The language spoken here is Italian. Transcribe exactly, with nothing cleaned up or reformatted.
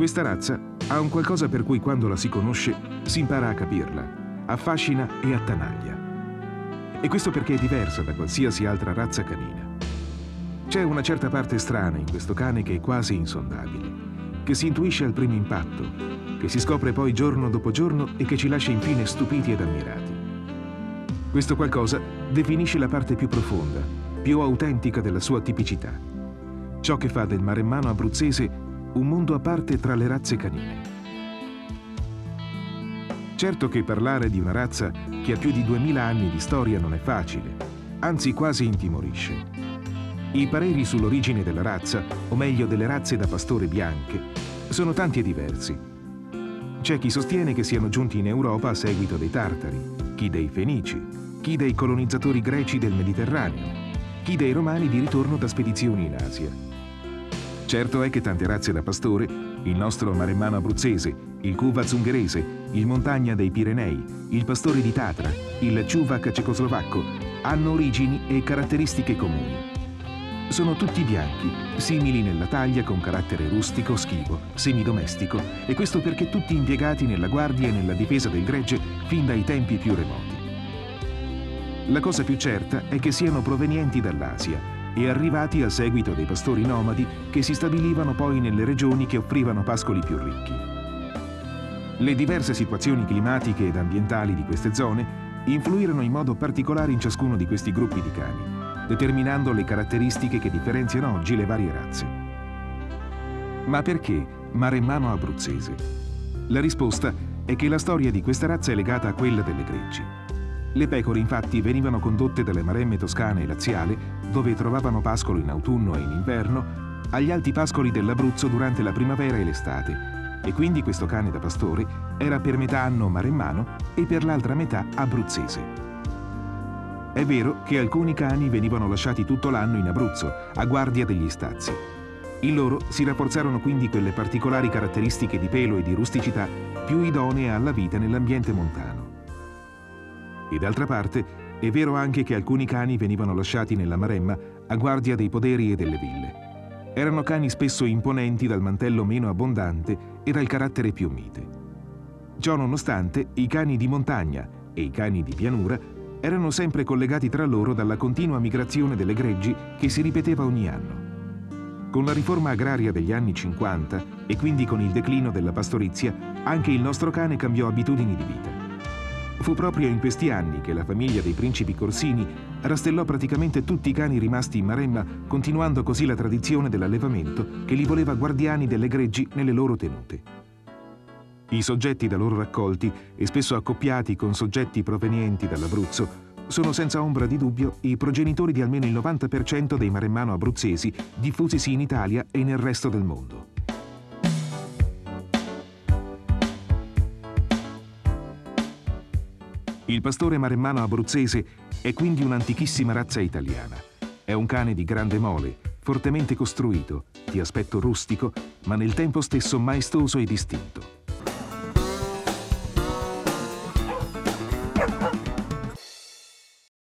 Questa razza ha un qualcosa per cui quando la si conosce si impara a capirla, affascina e attanaglia. E questo perché è diversa da qualsiasi altra razza canina. C'è una certa parte strana in questo cane che è quasi insondabile, che si intuisce al primo impatto, che si scopre poi giorno dopo giorno e che ci lascia infine stupiti ed ammirati. Questo qualcosa definisce la parte più profonda, più autentica della sua tipicità. Ciò che fa del Maremmano abruzzese un mondo a parte tra le razze canine. Certo che parlare di una razza che ha più di duemila anni di storia non è facile, anzi quasi intimorisce. I pareri sull'origine della razza, o meglio delle razze da pastore bianche, sono tanti e diversi. C'è chi sostiene che siano giunti in Europa a seguito dei Tartari, chi dei Fenici, chi dei colonizzatori greci del Mediterraneo, chi dei Romani di ritorno da spedizioni in Asia. Certo è che tante razze da pastore, il nostro Maremmano abruzzese, il Kuvaz ungherese, il montagna dei Pirenei, il pastore di Tatra, il ciuvac cecoslovacco, hanno origini e caratteristiche comuni. Sono tutti bianchi, simili nella taglia con carattere rustico, schivo, semidomestico, e questo perché tutti impiegati nella guardia e nella difesa del gregge fin dai tempi più remoti. La cosa più certa è che siano provenienti dall'Asia e arrivati a seguito dei pastori nomadi che si stabilivano poi nelle regioni che offrivano pascoli più ricchi. Le diverse situazioni climatiche ed ambientali di queste zone influirono in modo particolare in ciascuno di questi gruppi di cani, determinando le caratteristiche che differenziano oggi le varie razze. Ma perché Maremmano abruzzese? La risposta è che la storia di questa razza è legata a quella delle greggi. Le pecore infatti venivano condotte dalle maremme toscane e laziale, dove trovavano pascolo in autunno e in inverno, agli alti pascoli dell'Abruzzo durante la primavera e l'estate, e quindi questo cane da pastore era per metà anno maremmano e per l'altra metà abruzzese. È vero che alcuni cani venivano lasciati tutto l'anno in Abruzzo, a guardia degli stazzi. In loro si rafforzarono quindi quelle particolari caratteristiche di pelo e di rusticità più idonee alla vita nell'ambiente montano. E d'altra parte, è vero anche che alcuni cani venivano lasciati nella Maremma a guardia dei poderi e delle ville. Erano cani spesso imponenti dal mantello meno abbondante e dal carattere più mite. Ciò nonostante, i cani di montagna e i cani di pianura erano sempre collegati tra loro dalla continua migrazione delle greggi che si ripeteva ogni anno. Con la riforma agraria degli anni cinquanta e quindi con il declino della pastorizia, anche il nostro cane cambiò abitudini di vita. Fu proprio in questi anni che la famiglia dei principi Corsini rastellò praticamente tutti i cani rimasti in Maremma, continuando così la tradizione dell'allevamento che li voleva guardiani delle greggi nelle loro tenute. I soggetti da loro raccolti, e spesso accoppiati con soggetti provenienti dall'Abruzzo, sono senza ombra di dubbio i progenitori di almeno il novanta per cento dei maremmano abruzzesi diffusisi in Italia e nel resto del mondo. Il pastore maremmano abruzzese è quindi un'antichissima razza italiana. È un cane di grande mole, fortemente costruito, di aspetto rustico, ma nel tempo stesso maestoso e distinto.